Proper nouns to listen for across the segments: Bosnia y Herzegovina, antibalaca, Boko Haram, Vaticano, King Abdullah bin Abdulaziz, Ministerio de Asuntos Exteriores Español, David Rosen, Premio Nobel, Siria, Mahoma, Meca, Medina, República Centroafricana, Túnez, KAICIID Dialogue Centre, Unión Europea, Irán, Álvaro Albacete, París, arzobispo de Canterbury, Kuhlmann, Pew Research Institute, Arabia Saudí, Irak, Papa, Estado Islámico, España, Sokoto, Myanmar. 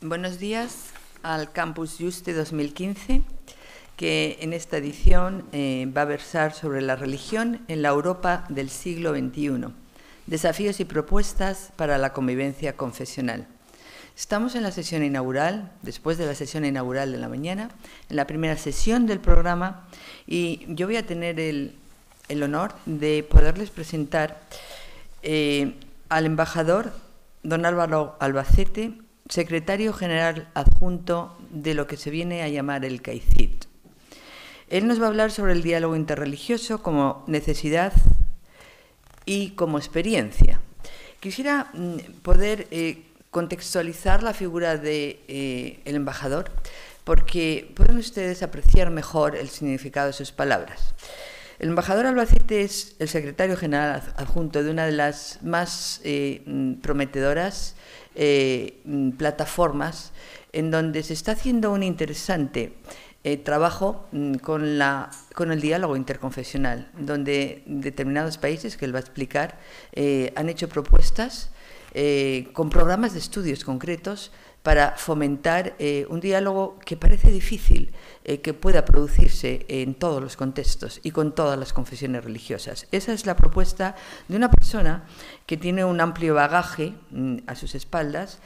Buenos días al Campus Yuste 2015, que en esta edición va a versar sobre la religión en la Europa del siglo XXI, desafíos y propuestas para la convivencia confesional. Estamos en la sesión inaugural, después de la sesión inaugural de la mañana, en la primera sesión del programa, y yo voy a tener el honor de poderles presentar al embajador don Álvaro Albacete, secretario general adjunto de lo que se viene a llamar el KAICIID. Él nos va a hablar sobre el diálogo interreligioso como necesidad y como experiencia. Quisiera poder contextualizar la figura del embajador, porque pueden ustedes apreciar mejor el significado de sus palabras. El embajador Albacete es el secretario general adjunto de una de las más prometedoras plataformas en donde se está haciendo un interesante trabajo con el diálogo interconfesional, donde determinados países, que él va a explicar, han hecho propuestas con programas de estudios concretos para fomentar un diálogo que parece difícil, que pueda producirse en todos los contextos y con todas las confesiones religiosas. Esa es la propuesta de una persona que tiene un amplio bagaje a sus espaldas,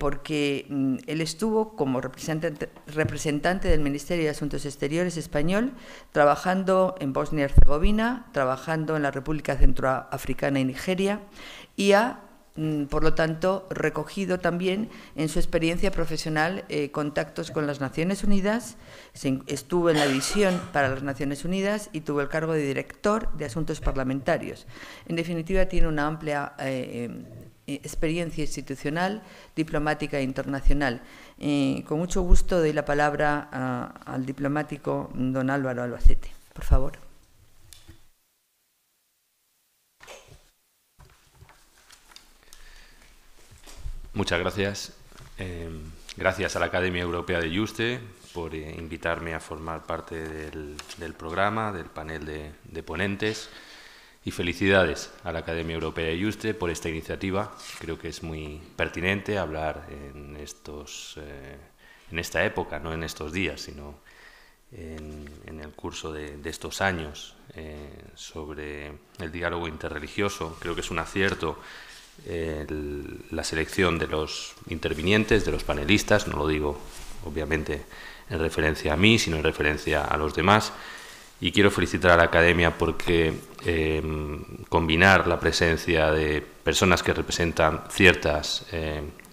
porque él estuvo como representante del Ministerio de Asuntos Exteriores Español, trabajando en Bosnia y Herzegovina, trabajando en la República Centroafricana y Nigeria, y ha, por lo tanto, recogido también en su experiencia profesional contactos con las Naciones Unidas. Estuvo en la división para las Naciones Unidas y tuvo el cargo de director de asuntos parlamentarios. En definitiva, tiene una amplia experiencia institucional, diplomática e internacional. Con mucho gusto doy la palabra al diplomático don Álvaro Albacete. Por favor. Muchas gracias. Gracias a la Academia Europea de Yuste por invitarme a formar parte del programa, del panel de ponentes, y felicidades a la Academia Europea de Yuste por esta iniciativa. Creo que es muy pertinente hablar en esta época, no en estos días, sino en el curso de estos años, sobre el diálogo interreligioso. Creo que es un acierto la selección de los intervinientes, de los panelistas. No lo digo obviamente en referencia a mí, sino en referencia a los demás, y quiero felicitar a la Academia porque combinar la presencia de personas que representan ciertas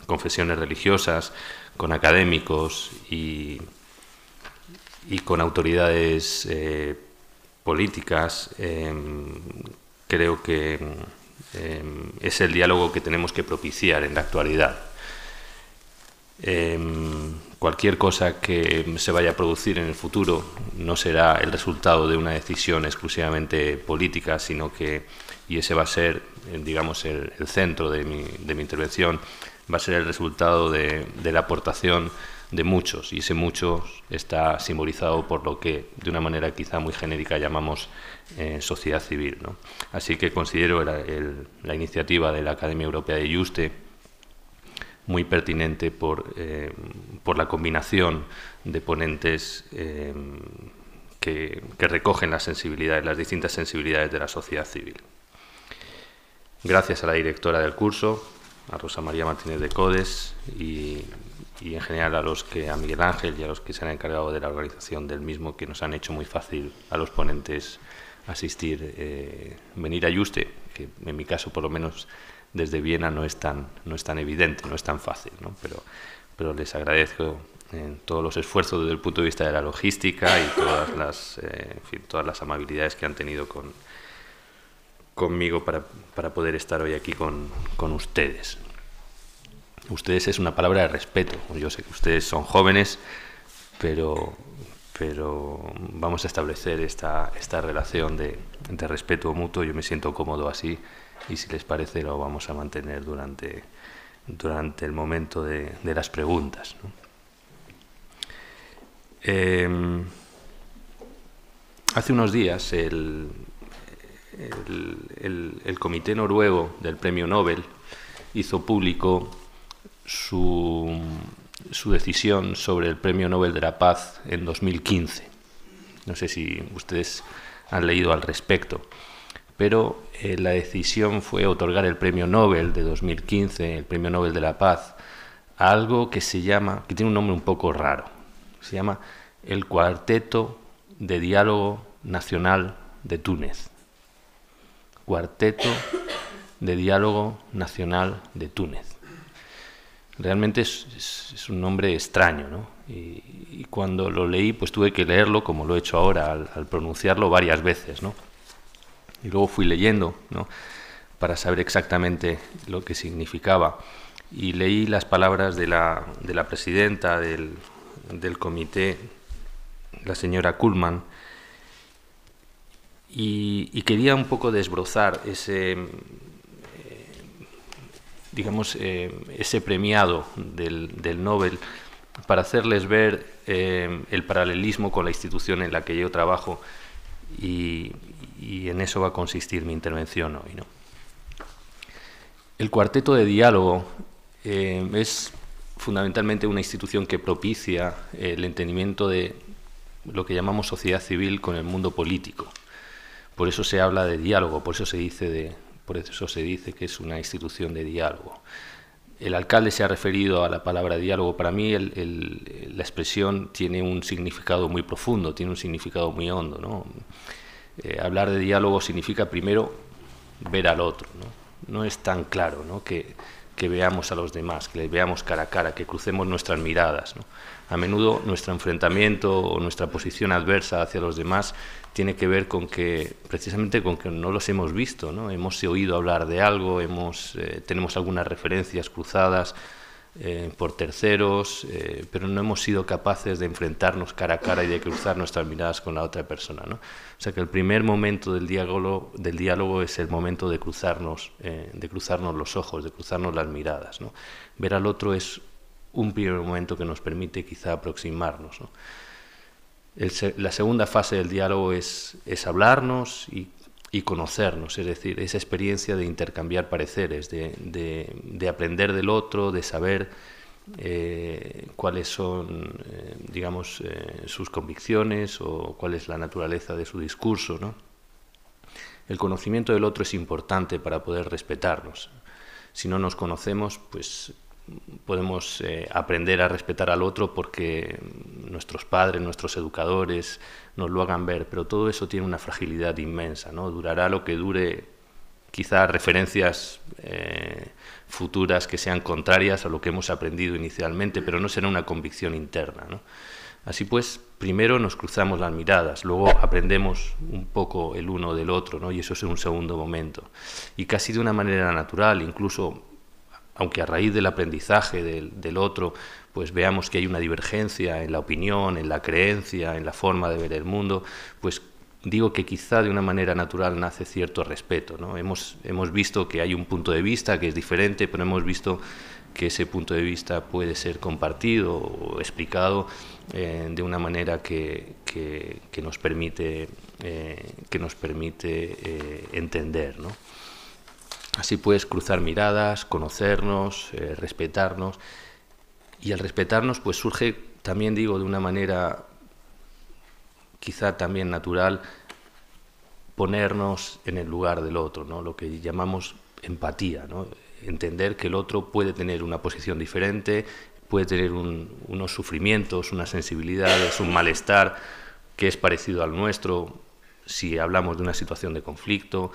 confesiones religiosas con académicos y con autoridades políticas, creo que es el diálogo que tenemos que propiciar en la actualidad. Cualquier cosa que se vaya a producir en el futuro no será el resultado de una decisión exclusivamente política, sino que, y ese va a ser, digamos, el centro de mi intervención, va a ser el resultado de la aportación de muchos, y ese mucho está simbolizado por lo que de una manera quizá muy genérica llamamos sociedad civil, ¿no? Así que considero la iniciativa de la Academia Europea de Yuste muy pertinente por la combinación de ponentes que recogen las sensibilidades, las distintas sensibilidades de la sociedad civil. Gracias a la directora del curso, a Rosa María Martínez de Codes, y en general a Miguel Ángel y a los que se han encargado de la organización del mismo, que nos han hecho muy fácil a los ponentes asistir, venir a Yuste, que en mi caso por lo menos desde Viena no es tan evidente, no es tan fácil, ¿no? Pero les agradezco todos los esfuerzos desde el punto de vista de la logística y todas las amabilidades que han tenido conmigo para poder estar hoy aquí con ustedes. Ustedes es una palabra de respeto. Yo sé que ustedes son jóvenes, pero vamos a establecer esta relación de respeto mutuo. Yo me siento cómodo así, y si les parece lo vamos a mantener durante el momento de las preguntas, ¿no? Hace unos días el Comité Noruego del Premio Nobel hizo público su decisión sobre el Premio Nobel de la Paz en 2015. No sé si ustedes han leído al respecto, pero la decisión fue otorgar el Premio Nobel de 2015, el Premio Nobel de la Paz, a algo que se llama, que tiene un nombre un poco raro, se llama el Cuarteto de Diálogo Nacional de Túnez. Cuarteto de Diálogo Nacional de Túnez. Realmente es un nombre extraño, ¿no? Y cuando lo leí, pues tuve que leerlo, como lo he hecho ahora, al pronunciarlo varias veces, ¿no? Y luego fui leyendo, ¿no?, para saber exactamente lo que significaba. Y leí las palabras de la presidenta del comité, la señora Kuhlmann, y quería un poco desbrozar ese, digamos, ese premiado del Nobel, para hacerles ver el paralelismo con la institución en la que yo trabajo, y en eso va a consistir mi intervención hoy, ¿no? El Cuarteto de Diálogo es fundamentalmente una institución que propicia el entendimiento de lo que llamamos sociedad civil con el mundo político. Por eso se habla de diálogo, por eso se dice que es una institución de diálogo. El alcalde se ha referido a la palabra diálogo. Para mí la expresión tiene un significado muy profundo, tiene un significado muy hondo, ¿no? Hablar de diálogo significa primero ver al otro, ¿no? No es tan claro, ¿no?, que veamos a los demás, que les veamos cara a cara, que crucemos nuestras miradas, ¿no? A menudo nuestro enfrentamiento o nuestra posición adversa hacia los demás tiene que ver con que, precisamente, con que no los hemos visto, ¿no? Hemos oído hablar de algo, tenemos algunas referencias cruzadas por terceros, pero no hemos sido capaces de enfrentarnos cara a cara y de cruzar nuestras miradas con la otra persona, ¿no? O sea que el primer momento del diálogo es el momento de cruzarnos los ojos, de cruzarnos las miradas, ¿no? Ver al otro es un primer momento que nos permite quizá aproximarnos, ¿no? La segunda fase del diálogo es hablarnos y conocernos, es decir, esa experiencia de intercambiar pareceres, de aprender del otro, de saber cuáles son, digamos, sus convicciones o cuál es la naturaleza de su discurso, ¿no? El conocimiento del otro es importante para poder respetarnos. Si no nos conocemos, pues podemos aprender a respetar al otro porque nuestros padres, nuestros educadores nos lo hagan ver, pero todo eso tiene una fragilidad inmensa, ¿no? Durará lo que dure, quizá referencias futuras que sean contrarias a lo que hemos aprendido inicialmente, pero no será una convicción interna, ¿no? Así pues, primero nos cruzamos las miradas, luego aprendemos un poco el uno del otro, ¿no? Y eso es un segundo momento. Y casi de una manera natural, incluso, aunque a raíz del aprendizaje del otro, pues veamos que hay una divergencia en la opinión, en la creencia, en la forma de ver el mundo, pues digo que quizá de una manera natural nace cierto respeto, ¿no? Hemos visto que hay un punto de vista que es diferente, pero hemos visto que ese punto de vista puede ser compartido o explicado de una manera que nos permite, entender, ¿no? Así pues, cruzar miradas, conocernos, respetarnos, y al respetarnos pues surge también, digo, de una manera quizá también natural, ponernos en el lugar del otro, ¿no? Lo que llamamos empatía, ¿no? Entender que el otro puede tener una posición diferente, puede tener unos sufrimientos, unas sensibilidades, un malestar que es parecido al nuestro si hablamos de una situación de conflicto.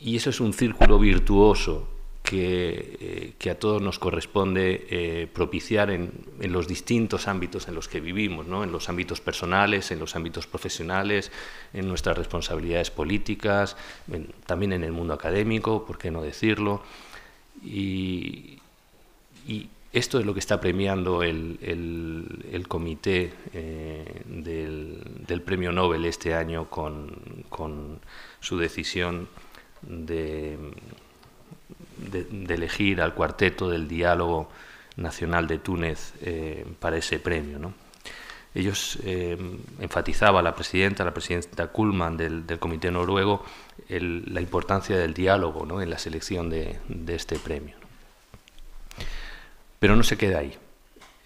Y eso es un círculo virtuoso que a todos nos corresponde propiciar en los distintos ámbitos en los que vivimos, ¿no? En los ámbitos personales, en los ámbitos profesionales, en nuestras responsabilidades políticas, también en el mundo académico, ¿por qué no decirlo? Y esto es lo que está premiando el comité del Premio Nobel este año con su decisión de elegir al Cuarteto del Diálogo Nacional de Túnez para ese premio, ¿no? Ellos enfatizaba la presidenta Kuhlmann del Comité Noruego la importancia del diálogo, ¿no?, en la selección de este premio, ¿no? Pero no se queda ahí.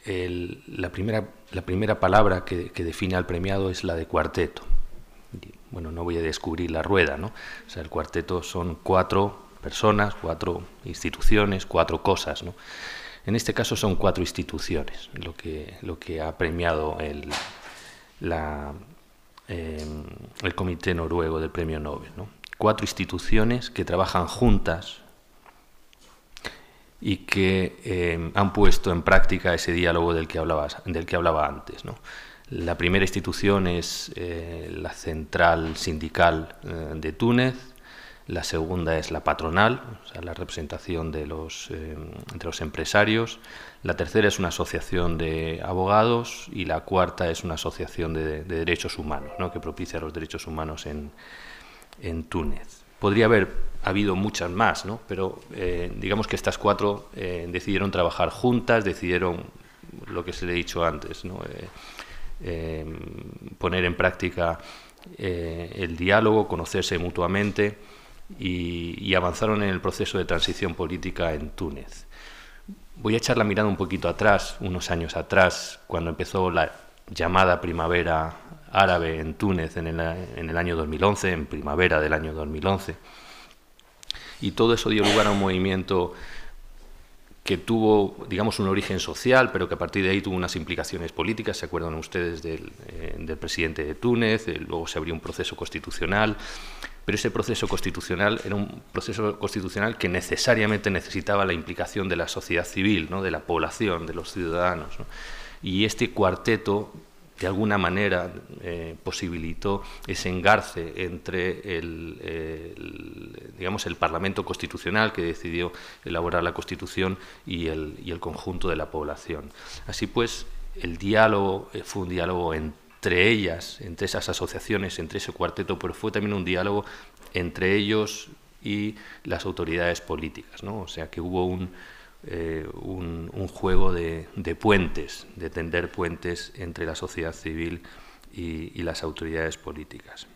La primera palabra que define al premiado es la de cuarteto. Bueno, no voy a descubrir la rueda, ¿no? O sea, el cuarteto son cuatro personas, cuatro instituciones, cuatro cosas, ¿no? En este caso son cuatro instituciones lo que ha premiado el Comité Noruego del Premio Nobel, ¿no? Cuatro instituciones que trabajan juntas y que han puesto en práctica ese diálogo del que hablaba antes, ¿no? La primera institución es la central sindical de Túnez, la segunda es la patronal, o sea, la representación de los empresarios, la tercera es una asociación de abogados y la cuarta es una asociación de derechos humanos, ¿no?, que propicia los derechos humanos en Túnez. Podría haber habido muchas más, ¿no?, pero digamos que estas cuatro decidieron trabajar juntas, decidieron lo que se le he dicho antes, ¿no? Poner en práctica el diálogo, conocerse mutuamente y avanzaron en el proceso de transición política en Túnez. Voy a echar la mirada un poquito atrás, unos años atrás, cuando empezó la llamada primavera árabe en Túnez en el año 2011, en primavera del año 2011. Y todo eso dio lugar a un movimiento que tuvo, digamos, un origen social, pero que a partir de ahí tuvo unas implicaciones políticas. ¿Se acuerdan ustedes del presidente de Túnez? Luego se abrió un proceso constitucional, pero ese proceso constitucional era un proceso constitucional que necesariamente necesitaba la implicación de la sociedad civil, ¿no?, de la población, de los ciudadanos, ¿no? Y este cuarteto, de alguna manera, posibilitó ese engarce entre digamos, el Parlamento Constitucional, que decidió elaborar la Constitución, y el conjunto de la población. Así pues, el diálogo fue un diálogo entre ellas, entre esas asociaciones, entre ese cuarteto, pero fue también un diálogo entre ellos y las autoridades políticas, ¿no? O sea, que hubo un juego de puentes, de tender puentes entre la sociedad civil y las autoridades políticas.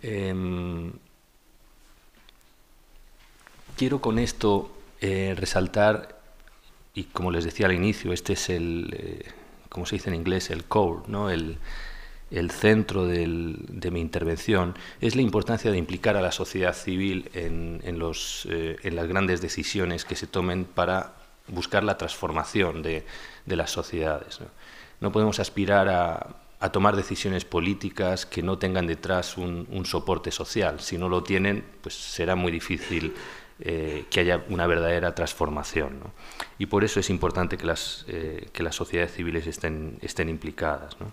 Quiero con esto resaltar, y como les decía al inicio, este es el, como se dice en inglés, el core, ¿no?, el centro de mi intervención, es la importancia de implicar a la sociedad civil en las grandes decisiones que se tomen para buscar la transformación de las sociedades, ¿no? No podemos aspirar a tomar decisiones políticas que no tengan detrás un soporte social. Si no lo tienen, pues será muy difícil que haya una verdadera transformación, ¿no? Y por eso es importante que las sociedades civiles estén implicadas, ¿no?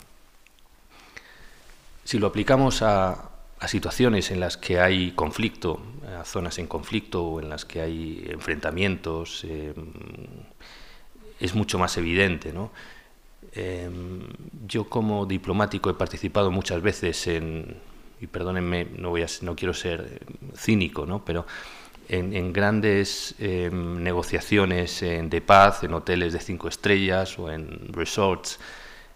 Si lo aplicamos a situaciones en las que hay conflicto, a zonas en conflicto o en las que hay enfrentamientos, es mucho más evidente, ¿no? Yo como diplomático he participado muchas veces y perdónenme, no quiero ser cínico, ¿no?, pero en grandes negociaciones de paz, en hoteles de 5 estrellas o en resorts,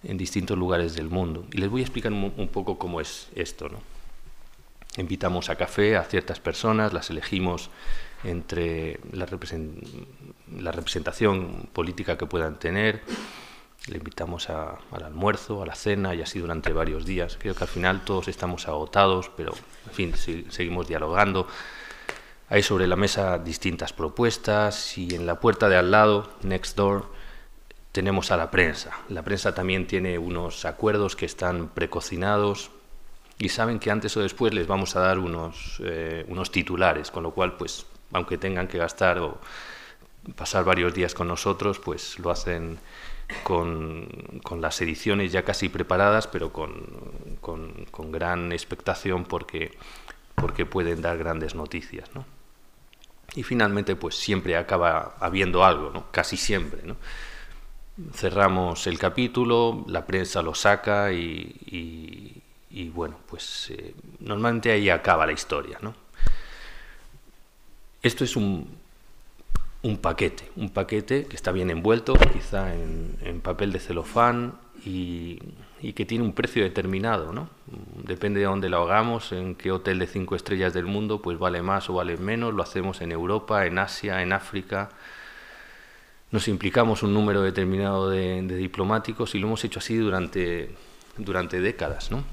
en distintos lugares del mundo. Y les voy a explicar un poco cómo es esto, ¿no? Invitamos a café a ciertas personas, las elegimos entre la representación política que puedan tener, le invitamos al almuerzo, a la cena y así durante varios días. Creo que al final todos estamos agotados, pero en fin, seguimos dialogando. Hay sobre la mesa distintas propuestas y en la puerta de al lado, next door, tenemos a la prensa. La prensa también tiene unos acuerdos que están precocinados y saben que antes o después les vamos a dar unos titulares, con lo cual, pues, aunque tengan que gastar o pasar varios días con nosotros, pues lo hacen con las ediciones ya casi preparadas, pero con gran expectación porque pueden dar grandes noticias, ¿no? Y finalmente, pues siempre acaba habiendo algo, ¿no?, casi siempre, ¿no? Cerramos el capítulo, la prensa lo saca y bueno, pues normalmente ahí acaba la historia, ¿no? Esto es un paquete que está bien envuelto, quizá en papel de celofán y que tiene un precio determinado, ¿no? Depende de dónde lo hagamos, en qué hotel de 5 estrellas del mundo, pues vale más o vale menos, lo hacemos en Europa, en Asia, en África. nos implicamos un número determinado de diplomáticos y lo hemos hecho así durante décadas, ¿no?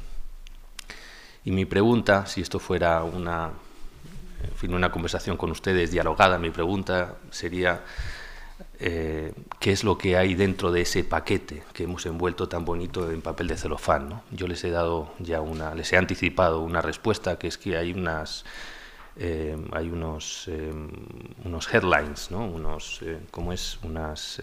Y mi pregunta, si esto fuera una, en fin, una conversación con ustedes dialogada, mi pregunta sería ¿qué es lo que hay dentro de ese paquete que hemos envuelto tan bonito en papel de celofán, ¿no? Yo les he dado ya una, les he anticipado una respuesta, que es que hay unas unos headlines, ¿no? Unos ¿cómo es? Unas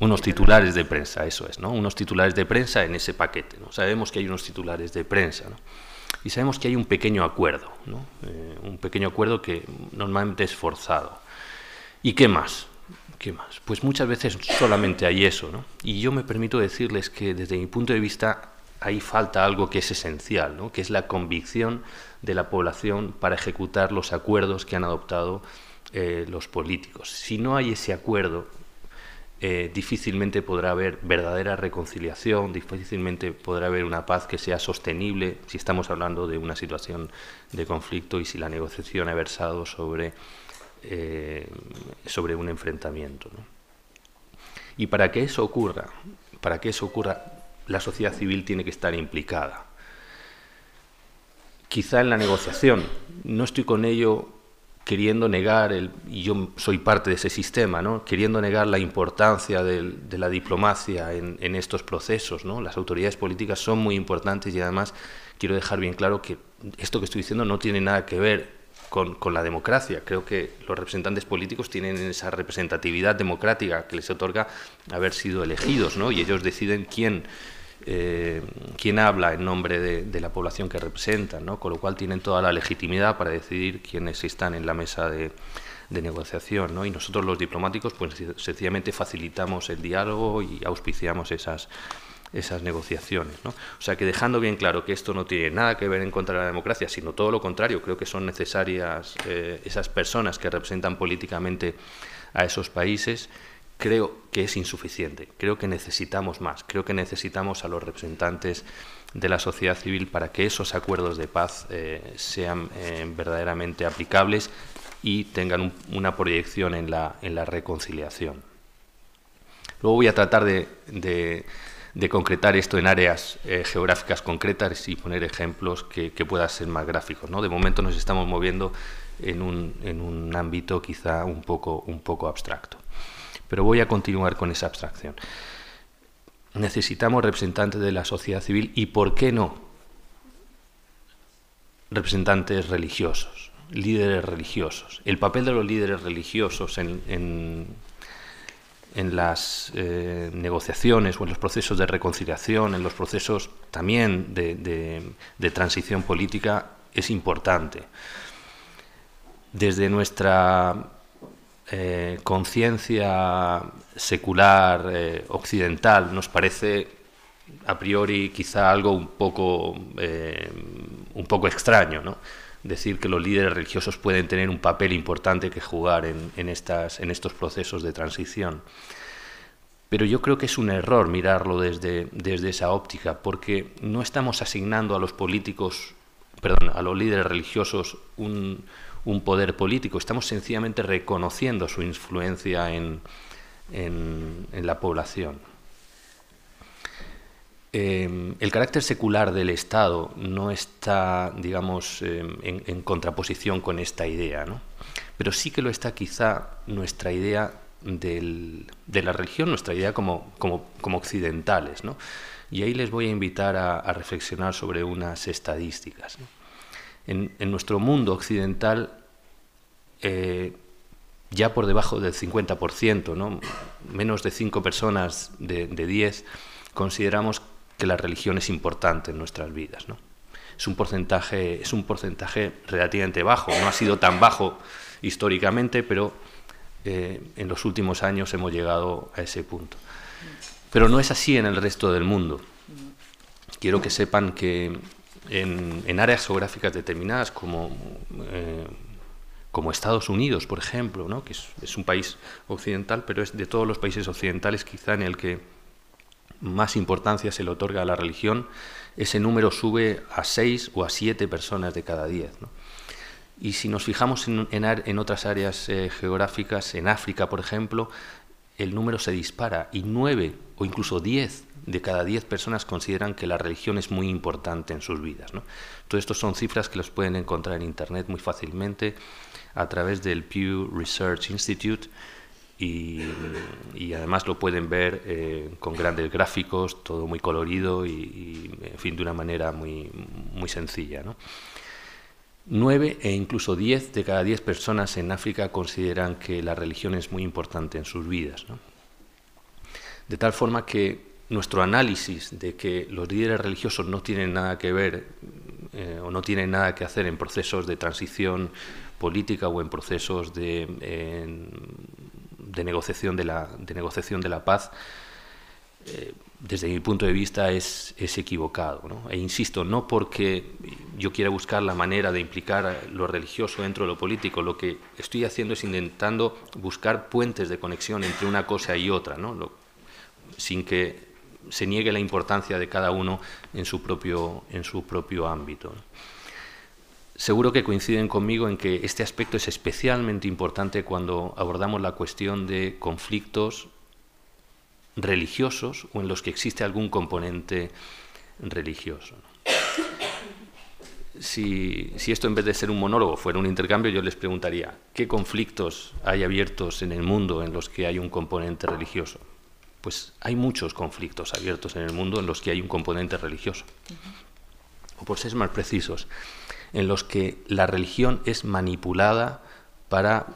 unos titulares de prensa, eso es, ¿no? Unos titulares de prensa en ese paquete, ¿no? Sabemos que hay unos titulares de prensa, ¿no? Y sabemos que hay un pequeño acuerdo, ¿no? Un pequeño acuerdo que normalmente es forzado. ¿Y qué más? ¿Qué más? Pues muchas veces solamente hay eso, ¿no? Y yo me permito decirles que desde mi punto de vista ahí falta algo que es esencial, ¿no? Que es la convicción de la población para ejecutar los acuerdos que han adoptado los políticos. Si no hay ese acuerdo, difícilmente podrá haber verdadera reconciliación, difícilmente podrá haber una paz que sea sostenible si estamos hablando de una situación de conflicto y si la negociación ha versado sobre, sobre un enfrentamiento, ¿no? Y para que eso ocurra, la sociedad civil tiene que estar implicada. Quizá en la negociación, no estoy con ello queriendo negar, y yo soy parte de ese sistema, ¿no? Queriendo negar la importancia de la diplomacia en estos procesos, ¿no? Las autoridades políticas son muy importantes y además quiero dejar bien claro que esto que estoy diciendo no tiene nada que ver con la democracia. Creo que los representantes políticos tienen esa representatividad democrática que les otorga haber sido elegidos, ¿no? Y ellos deciden quién habla en nombre de la población que representan, ¿no? Con lo cual tienen toda la legitimidad para decidir quiénes están en la mesa de negociación, ¿no? Y nosotros los diplomáticos pues sencillamente facilitamos el diálogo y auspiciamos esas negociaciones, ¿no? O sea que dejando bien claro que esto no tiene nada que ver en contra de la democracia, sino todo lo contrario, creo que son necesarias esas personas que representan políticamente a esos países. Creo que es insuficiente, creo que necesitamos más, creo que necesitamos a los representantes de la sociedad civil para que esos acuerdos de paz sean verdaderamente aplicables y tengan una proyección en la reconciliación. Luego voy a tratar de concretar esto en áreas geográficas concretas y poner ejemplos que puedan ser más gráficos, ¿no? De momento nos estamos moviendo en un ámbito quizá un poco abstracto. Pero voy a continuar con esa abstracción. Necesitamos representantes de la sociedad civil y, ¿por qué no?, representantes religiosos, líderes religiosos. El papel de los líderes religiosos en las negociaciones o en los procesos de reconciliación, en los procesos también de transición política, es importante. Desde nuestra conciencia secular occidental nos parece a priori quizá algo un poco extraño, ¿no? Decir que los líderes religiosos pueden tener un papel importante que jugar en estos procesos de transición. Pero yo creo que es un error mirarlo desde esa óptica, porque no estamos asignando a los políticos, perdón, a los líderes religiosos un poder político, estamos sencillamente reconociendo su influencia en la población. El carácter secular del Estado no está, digamos, en contraposición con esta idea, ¿no? Pero sí que lo está quizá nuestra idea de la religión, nuestra idea como occidentales, ¿no? Y ahí les voy a invitar a reflexionar sobre unas estadísticas, ¿no? En nuestro mundo occidental, ya por debajo del 50%, ¿no? Menos de 5 personas de 10 consideramos que la religión es importante en nuestras vidas, ¿no? Es un porcentaje relativamente bajo, no ha sido tan bajo históricamente, pero en los últimos años hemos llegado a ese punto. Pero no es así en el resto del mundo. Quiero que sepan que en áreas geográficas determinadas como Estados Unidos, por ejemplo, ¿no? Que es un país occidental, pero es de todos los países occidentales quizá en el que más importancia se le otorga a la religión, ese número sube a 6 o a 7 personas de cada 10, ¿no? Y si nos fijamos en otras áreas geográficas, en África, por ejemplo, el número se dispara y 9 o incluso 10 de cada 10 personas consideran que la religión es muy importante en sus vidas, ¿no? Entonces, estos son cifras que las pueden encontrar en Internet muy fácilmente a través del Pew Research Institute y además lo pueden ver con grandes gráficos, todo muy colorido y en fin, de una manera muy, muy sencilla, ¿no? 9 e incluso 10 de cada 10 personas en África consideran que la religión es muy importante en sus vidas, ¿no? De tal forma que nuestro análisis de que los líderes religiosos no tienen nada que ver o no tienen nada que hacer en procesos de transición política o en procesos de negociación de la paz, desde mi punto de vista es equivocado, ¿no? E insisto, no porque yo quiera buscar la manera de implicar lo religioso dentro de lo político, lo que estoy haciendo es intentando buscar puentes de conexión entre una cosa y otra, ¿no? Sin que se niegue la importancia de cada uno en su propio ámbito. Seguro que coinciden conmigo en que este aspecto es especialmente importante cuando abordamos la cuestión de conflictos religiosos o en los que existe algún componente religioso. Si esto en vez de ser un monólogo fuera un intercambio, yo les preguntaría, ¿qué conflictos hay abiertos en el mundo en los que hay un componente religioso? Pues hay muchos conflictos abiertos en el mundo en los que hay un componente religioso. O por ser más precisos, en los que la religión es manipulada para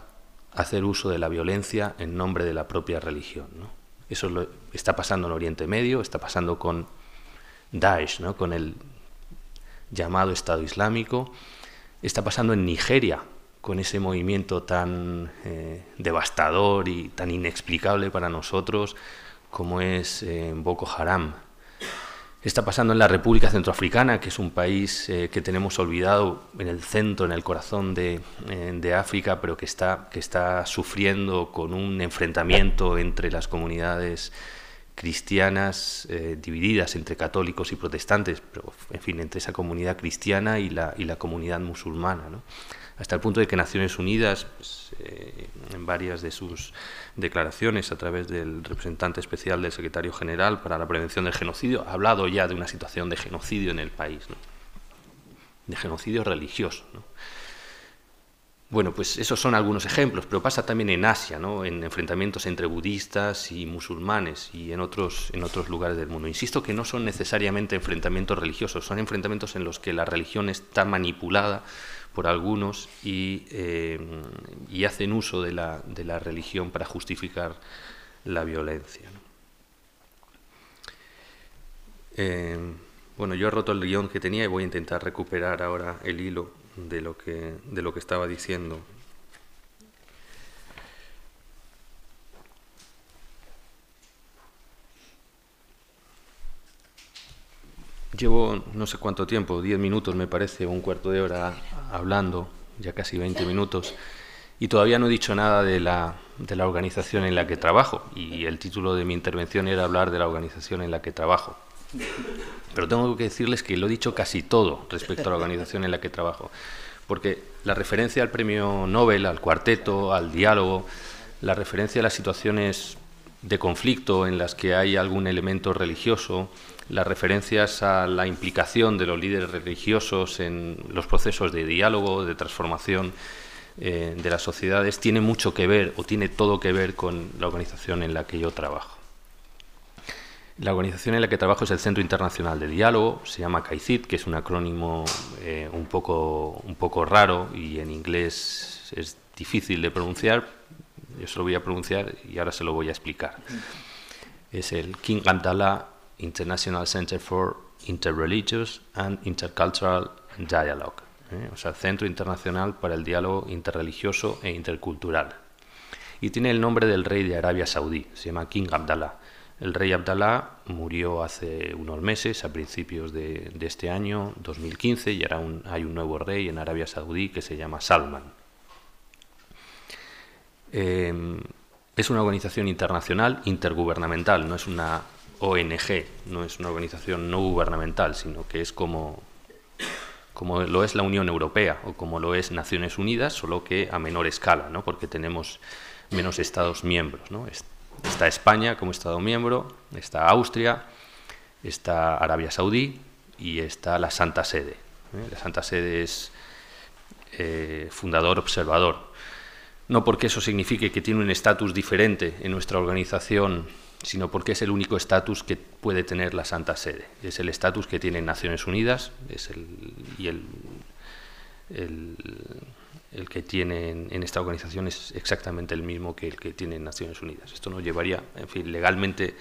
hacer uso de la violencia en nombre de la propia religión, ¿no? Eso está pasando en Oriente Medio, está pasando con Daesh, ¿no?, con el llamado Estado Islámico, está pasando en Nigeria, con ese movimiento tan devastador y tan inexplicable para nosotros como es Boko Haram. Está pasando en la República Centroafricana, que es un país que tenemos olvidado en el centro, en el corazón de África, pero que está sufriendo con un enfrentamiento entre las comunidades cristianas divididas entre católicos y protestantes, pero en fin, entre esa comunidad cristiana y la comunidad musulmana, ¿no? Hasta el punto de que Naciones Unidas, pues, en varias de sus declaraciones, a través del representante especial del secretario general para la prevención del genocidio, ha hablado ya de una situación de genocidio en el país, ¿no?, de genocidio religioso, ¿no? Bueno, pues esos son algunos ejemplos, pero pasa también en Asia, ¿no?, en enfrentamientos entre budistas y musulmanes y en otros lugares del mundo. Insisto que no son necesariamente enfrentamientos religiosos, son enfrentamientos en los que la religión está manipulada por algunos y hacen uso de la religión para justificar la violencia, ¿no? Bueno, yo he roto el guión que tenía y voy a intentar recuperar ahora el hilo de lo que estaba diciendo. Llevo no sé cuánto tiempo, 10 minutos me parece, un cuarto de hora hablando, ya casi 20 minutos, y todavía no he dicho nada de la organización en la que trabajo, y el título de mi intervención era hablar de la organización en la que trabajo. Pero tengo que decirles que lo he dicho casi todo respecto a la organización en la que trabajo, porque la referencia al Premio Nobel, al cuarteto, al diálogo, la referencia a las situaciones de conflicto en las que hay algún elemento religioso, las referencias a la implicación de los líderes religiosos en los procesos de diálogo, de transformación de las sociedades, tiene mucho que ver o tiene todo que ver con la organización en la que yo trabajo. La organización en la que trabajo es el Centro Internacional de Diálogo, se llama KAICIID, que es un acrónimo un poco raro y en inglés es difícil de pronunciar. Yo se lo voy a pronunciar y ahora se lo voy a explicar. Es el King Abdullah International Center for Interreligious and Intercultural Dialogue, o sea, Centro Internacional para el Diálogo Interreligioso e Intercultural. Y tiene el nombre del rey de Arabia Saudí, se llama King Abdullah. El rey Abdalá murió hace unos meses, a principios de este año, 2015, y ahora hay un nuevo rey en Arabia Saudí que se llama Salman. Es una organización internacional intergubernamental, no es una ONG, no es una organización no gubernamental, sino que es como, como lo es la Unión Europea o como lo es Naciones Unidas, solo que a menor escala, ¿no? Porque tenemos menos Estados miembros, ¿no? Está España como Estado miembro, está Austria, está Arabia Saudí y está la Santa Sede. La Santa Sede es fundador observador. No porque eso signifique que tiene un estatus diferente en nuestra organización, sino porque es el único estatus que puede tener la Santa Sede. Es el estatus que tienen Naciones Unidas y el que tienen en esta organización es exactamente el mismo que el que tienen Naciones Unidas. Esto nos llevaría, en fin, legalmente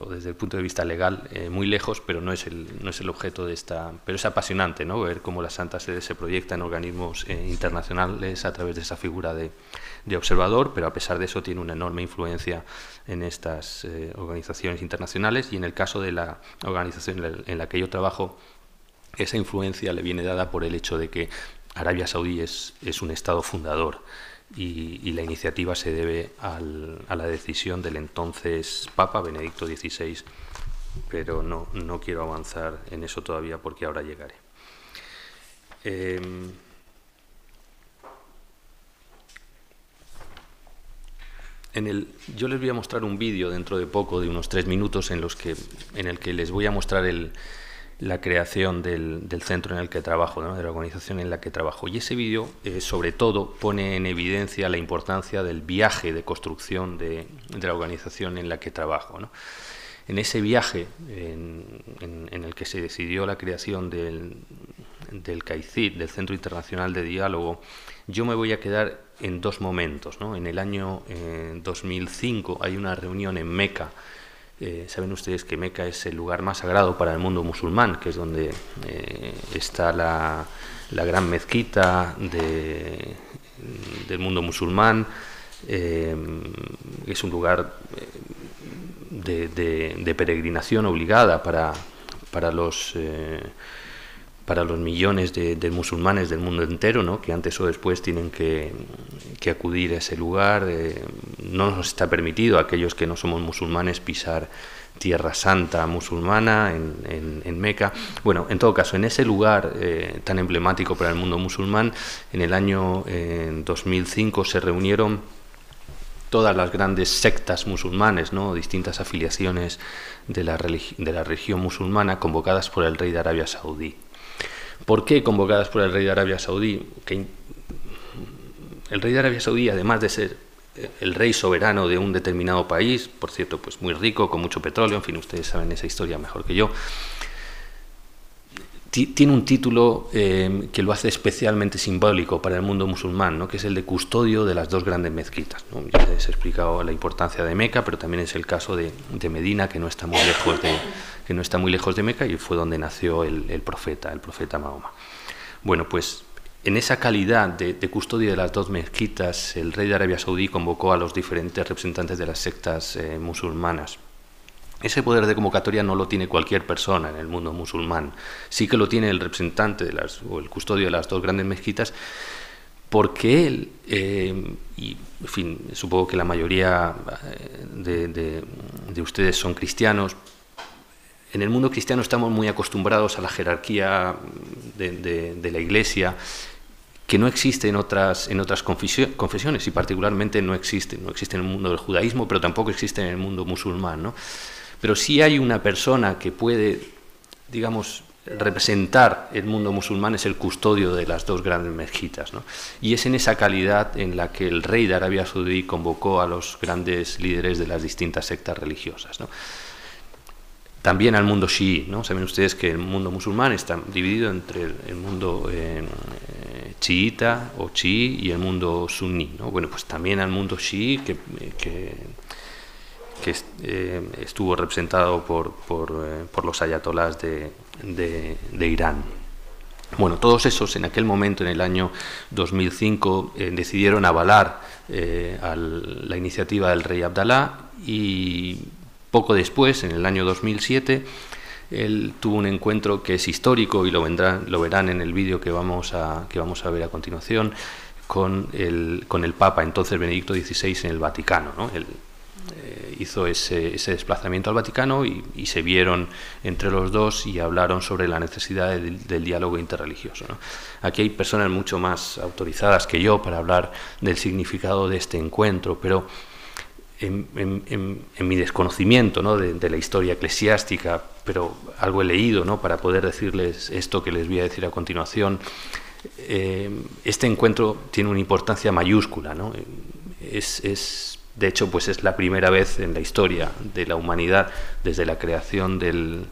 o desde el punto de vista legal, muy lejos, pero no es el objeto de esta... Pero es apasionante, ¿no?, ver cómo la Santa Sede se proyecta en organismos internacionales a través de esa figura de observador, pero a pesar de eso tiene una enorme influencia en estas organizaciones internacionales, y en el caso de la organización en la que yo trabajo, esa influencia le viene dada por el hecho de que Arabia Saudí es un Estado fundador y la iniciativa se debe a la decisión del entonces Papa Benedicto XVI, pero no quiero avanzar en eso todavía porque ahora llegaré. Yo les voy a mostrar un vídeo dentro de poco, de unos 3 minutos, en el que les voy a mostrar la creación del centro en el que trabajo, ¿no?, de la organización en la que trabajo. Y ese vídeo, sobre todo, pone en evidencia la importancia del viaje de construcción de la organización en la que trabajo, ¿no? En ese viaje en el que se decidió la creación del KAICIID, del Centro Internacional de Diálogo, yo me voy a quedar en 2 momentos, ¿no? En el año 2005 hay una reunión en Meca. Saben ustedes que Meca es el lugar más sagrado para el mundo musulmán, que es donde está la gran mezquita del mundo musulmán. Es un lugar de peregrinación obligada para los millones de musulmanes del mundo entero, ¿no?, que antes o después tienen que acudir a ese lugar. No nos está permitido a aquellos que no somos musulmanes pisar tierra santa musulmana en Meca. Bueno, en todo caso, en ese lugar tan emblemático para el mundo musulmán, en el año 2005 se reunieron todas las grandes sectas musulmanes, ¿no?, distintas afiliaciones de la religión musulmana, convocadas por el rey de Arabia Saudí. ¿Por qué convocadas por el rey de Arabia Saudí? Que el rey de Arabia Saudí, además de ser el rey soberano de un determinado país, por cierto, pues muy rico, con mucho petróleo, en fin, ustedes saben esa historia mejor que yo, tiene un título que lo hace especialmente simbólico para el mundo musulmán, ¿no?, que es el de custodio de las 2 grandes mezquitas, ¿no? Ya les he explicado la importancia de Meca, pero también es el caso de Medina, que no está muy lejos de Meca, y fue donde nació el profeta Mahoma. Bueno, pues en esa calidad de custodio de las 2 mezquitas, el rey de Arabia Saudí convocó a los diferentes representantes de las sectas musulmanas. Ese poder de convocatoria no lo tiene cualquier persona en el mundo musulmán. Sí que lo tiene el representante o el custodio de las 2 grandes mezquitas, porque él, y, en fin, supongo que la mayoría de ustedes son cristianos. En el mundo cristiano estamos muy acostumbrados a la jerarquía de la Iglesia, que no existe en otras confesiones, y particularmente no existe en el mundo del judaísmo, pero tampoco existe en el mundo musulmán, ¿no? Pero sí hay una persona que puede, digamos, representar el mundo musulmán, es el custodio de las 2 grandes mezquitas, ¿no? Y es en esa calidad en la que el rey de Arabia Saudí convocó a los grandes líderes de las distintas sectas religiosas, ¿no? También al mundo chií, ¿no? Saben ustedes que el mundo musulmán está dividido entre el mundo chiita o chií y el mundo suní, ¿no? Bueno, pues también al mundo chií, que estuvo representado por los ayatolás de Irán. Bueno, todos esos en aquel momento, en el año 2005, decidieron avalar la iniciativa del rey Abdalá, y poco después, en el año 2007, él tuvo un encuentro que es histórico, y lo verán en el vídeo que vamos a ver a continuación, con el Papa, entonces Benedicto XVI, en el Vaticano, ¿no? hizo ese desplazamiento al Vaticano y se vieron entre los dos y hablaron sobre la necesidad del diálogo interreligioso, ¿no? Aquí hay personas mucho más autorizadas que yo para hablar del significado de este encuentro, pero en mi desconocimiento, ¿no?, de la historia eclesiástica, pero algo he leído, ¿no?, para poder decirles esto que les voy a decir a continuación. Este encuentro tiene una importancia mayúscula, ¿no? De hecho, pues es la primera vez en la historia de la humanidad, desde la creación de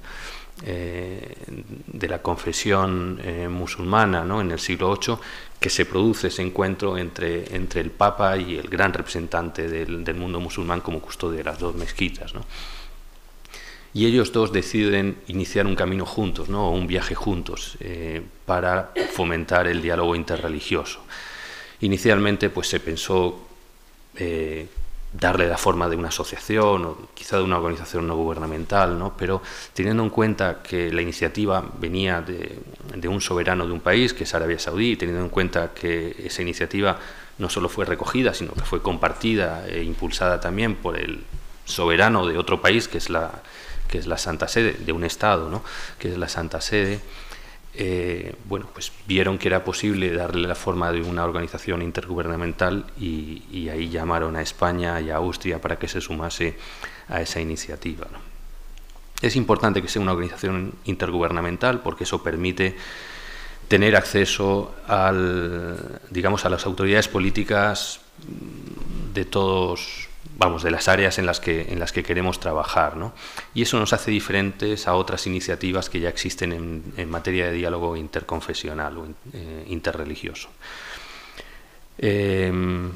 la confesión musulmana, ¿no?, en el siglo VIII, que se produce ese encuentro entre el Papa y el gran representante del mundo musulmán como custodio de las dos mezquitas, ¿no? Y ellos dos deciden iniciar un camino juntos, ¿no?, o un viaje juntos, para fomentar el diálogo interreligioso. Inicialmente, pues se pensó darle la forma de una asociación o quizá de una organización no gubernamental, ¿no?, pero teniendo en cuenta que la iniciativa venía de un soberano de un país, que es Arabia Saudí, y teniendo en cuenta que esa iniciativa no solo fue recogida, sino que fue compartida e impulsada también por el soberano de otro país, que es la Santa Sede, de un Estado, ¿no?, que es la Santa Sede, bueno, pues vieron que era posible darle la forma de una organización intergubernamental y ahí llamaron a España y a Austria para que se sumase a esa iniciativa, ¿no? Es importante que sea una organización intergubernamental porque eso permite tener acceso a las autoridades políticas de todos, vamos, de las áreas en las que queremos trabajar, ¿no? Y eso nos hace diferentes a otras iniciativas que ya existen en materia de diálogo interconfesional o interreligioso. En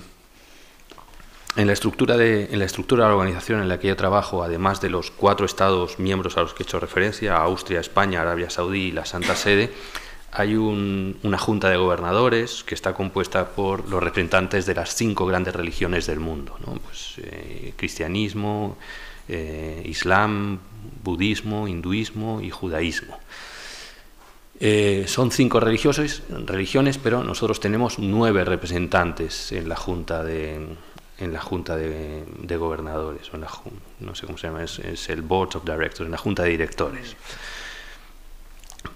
la estructura de la organización en la que yo trabajo, además de los 4 Estados miembros a los que he hecho referencia, Austria, España, Arabia Saudí y la Santa Sede, hay una junta de gobernadores que está compuesta por los representantes de las 5 grandes religiones del mundo, ¿no? Pues, cristianismo, islam, budismo, hinduismo y judaísmo. Son 5 religiones, pero nosotros tenemos 9 representantes en la junta de gobernadores, o en la, no sé cómo se llama, es el board of directors, en la junta de directores.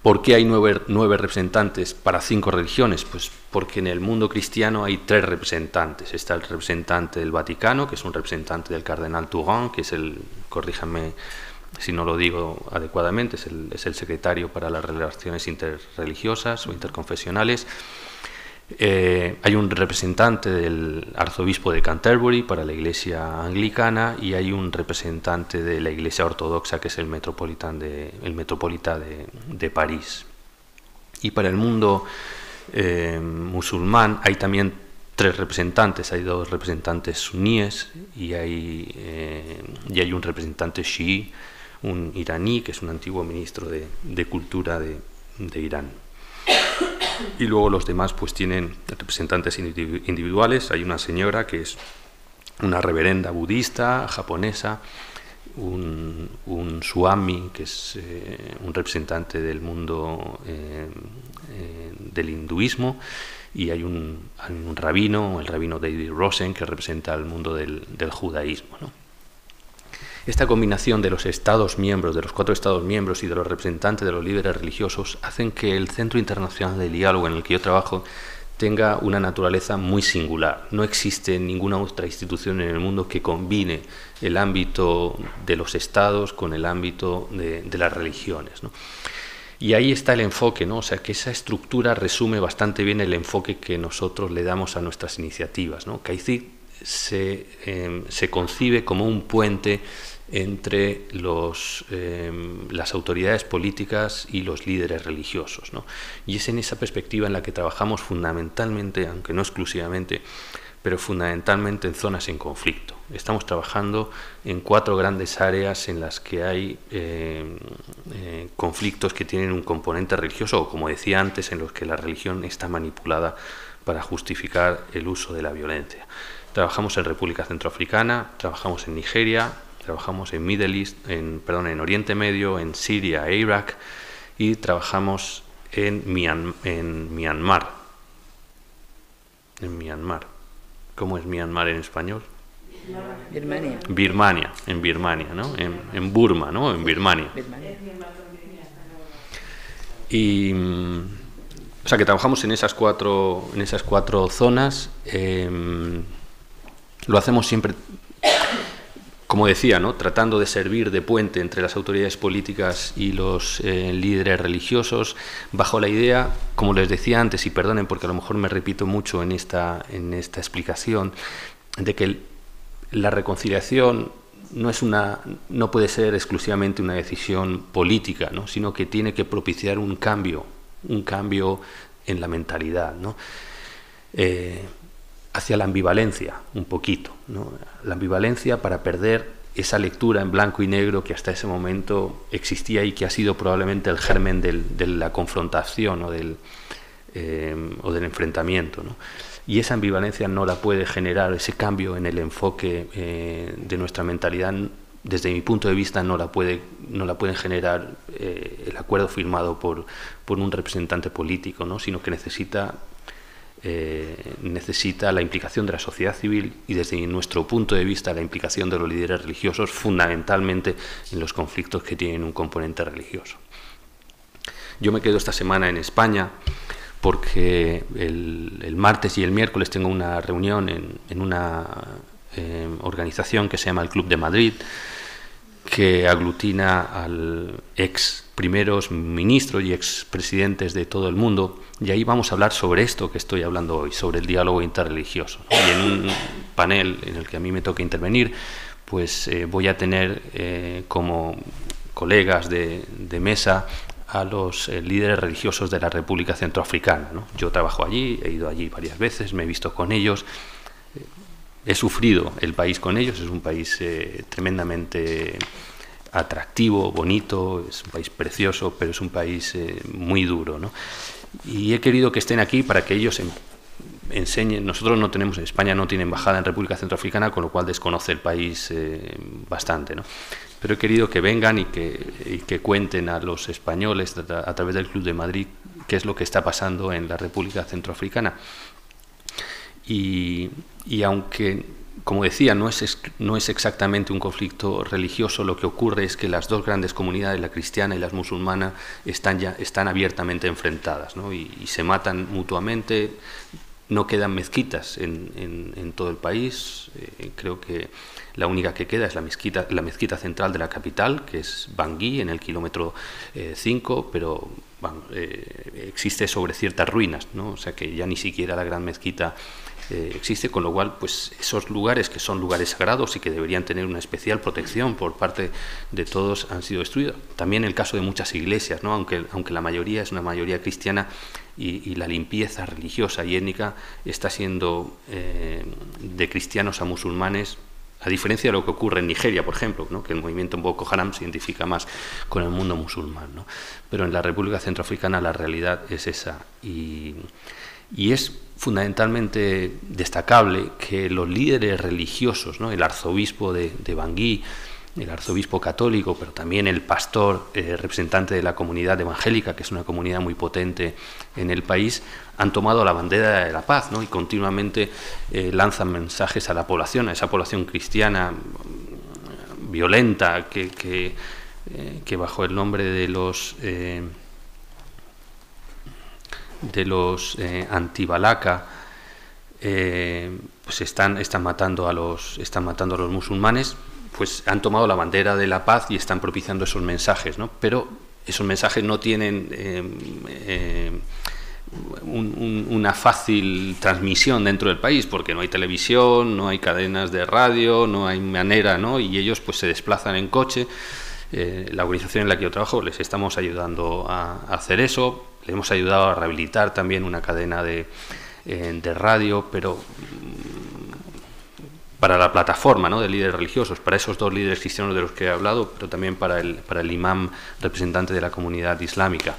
¿Por qué hay 9 representantes para 5 religiones? Pues porque en el mundo cristiano hay 3 representantes. Está el representante del Vaticano, que es un representante del cardenal Turin, que es el, corríjame si no lo digo adecuadamente, es el secretario para las relaciones interreligiosas o interconfesionales. Hay un representante del arzobispo de Canterbury para la Iglesia anglicana y hay un representante de la Iglesia ortodoxa, que es el metropolita de París. Y para el mundo musulmán hay también 3 representantes. Hay 2 representantes suníes y hay un representante chií, un iraní, que es un antiguo ministro de cultura de Irán. Y luego los demás pues tienen representantes individuales. Hay una señora que es una reverenda budista japonesa, un suami, que es un representante del mundo del hinduismo, y hay un rabino, el rabino David Rosen, que representa el mundo del judaísmo, ¿no? Esta combinación de los Estados miembros, de los 4 Estados miembros y de los representantes de los líderes religiosos hacen que el Centro Internacional de Diálogo en el que yo trabajo tenga una naturaleza muy singular. No existe ninguna otra institución en el mundo que combine el ámbito de los Estados con el ámbito de las religiones, ¿no? Y ahí está el enfoque, ¿no? O sea, que esa estructura resume bastante bien el enfoque que nosotros le damos a nuestras iniciativas, ¿no? KAICIID se concibe como un puente entre las autoridades políticas y los líderes religiosos, ¿no? Y es en esa perspectiva en la que trabajamos fundamentalmente, aunque no exclusivamente, pero fundamentalmente en zonas en conflicto. Estamos trabajando en 4 grandes áreas en las que hay conflictos que tienen un componente religioso, o como decía antes, en los que la religión está manipulada para justificar el uso de la violencia. Trabajamos en República Centroafricana, trabajamos en Nigeria, trabajamos en en Oriente Medio, en Siria e Irak, y trabajamos en Myanmar. ¿En Myanmar? ¿Cómo es Myanmar en español? Birmania, en Birmania, ¿no? En Burma, ¿no? En Birmania. Y, o sea, que trabajamos en esas cuatro zonas. Lo hacemos siempre, como decía, ¿no?, tratando de servir de puente entre las autoridades políticas y los líderes religiosos, bajo la idea, como les decía antes, y perdonen porque a lo mejor me repito mucho en esta explicación, de que la reconciliación no puede ser exclusivamente una decisión política, ¿no?, sino que tiene que propiciar un cambio en la mentalidad, ¿no?, hacia la ambivalencia, un poquito, ¿no?, la ambivalencia para perder esa lectura en blanco y negro que hasta ese momento existía y que ha sido probablemente el germen de la confrontación o del enfrentamiento, ¿no? Y esa ambivalencia no la puede generar, ese cambio en el enfoque de nuestra mentalidad, desde mi punto de vista, no la pueden generar el acuerdo firmado por un representante político, ¿no?, sino que necesita la implicación de la sociedad civil y, desde nuestro punto de vista, la implicación de los líderes religiosos, fundamentalmente en los conflictos que tienen un componente religioso. Yo me quedo esta semana en España, porque el martes y el miércoles tengo una reunión en una organización que se llama el Club de Madrid, que aglutina al ex primeros ministros y ex presidentes de todo el mundo, y ahí vamos a hablar sobre esto que estoy hablando hoy, sobre el diálogo interreligioso, ¿no? Y en un panel en el que a mí me toca intervenir, pues voy a tener como colegas de mesa a los líderes religiosos de la República Centroafricana, ¿no? Yo trabajo allí, he ido allí varias veces, me he visto con ellos, he sufrido el país con ellos, es un país tremendamente atractivo, bonito, es un país precioso, pero es un país muy duro, ¿no? Y he querido que estén aquí para que ellos enseñen. Nosotros no tenemos, España no tiene embajada en República Centroafricana, con lo cual desconoce el país bastante, ¿no? Pero he querido que vengan y que cuenten a los españoles a través del Club de Madrid qué es lo que está pasando en la República Centroafricana. Y aunque, como decía, no es exactamente un conflicto religioso, lo que ocurre es que las dos grandes comunidades, la cristiana y la musulmana, están abiertamente enfrentadas, ¿no? Y se matan mutuamente, no quedan mezquitas en todo el país. Creo que la única que queda es la mezquita central de la capital, que es Bangui, en el kilómetro 5, pero bueno, existe sobre ciertas ruinas, ¿no? O sea que ya ni siquiera la gran mezquita existe, con lo cual, pues esos lugares que son lugares sagrados y que deberían tener una especial protección por parte de todos han sido destruidos. También el caso de muchas iglesias, ¿no? Aunque la mayoría es una mayoría cristiana, y la limpieza religiosa y étnica está siendo de cristianos a musulmanes, a diferencia de lo que ocurre en Nigeria, por ejemplo, ¿no?, que el movimiento Boko Haram se identifica más con el mundo musulmán, ¿no? Pero en la República Centroafricana la realidad es esa. Y es fundamentalmente destacable que los líderes religiosos, ¿no?, el arzobispo de Bangui, el arzobispo católico, pero también el pastor representante de la comunidad evangélica, que es una comunidad muy potente en el país, han tomado la bandera de la paz, ¿no?, y continuamente lanzan mensajes a la población, a esa población cristiana violenta, que bajo el nombre de los antibalaca, pues están matando a los musulmanes. Pues han tomado la bandera de la paz y están propiciando esos mensajes, ¿no? Pero esos mensajes no tienen una fácil transmisión dentro del país, porque no hay televisión, no hay cadenas de radio, no hay manera, ¿no? Y ellos pues se desplazan en coche. La organización en la que yo trabajo les estamos ayudando a hacer eso. Le hemos ayudado a rehabilitar también una cadena de radio, pero para la plataforma, ¿no?, de líderes religiosos, para esos dos líderes cristianos de los que he hablado, pero también para el imán representante de la comunidad islámica.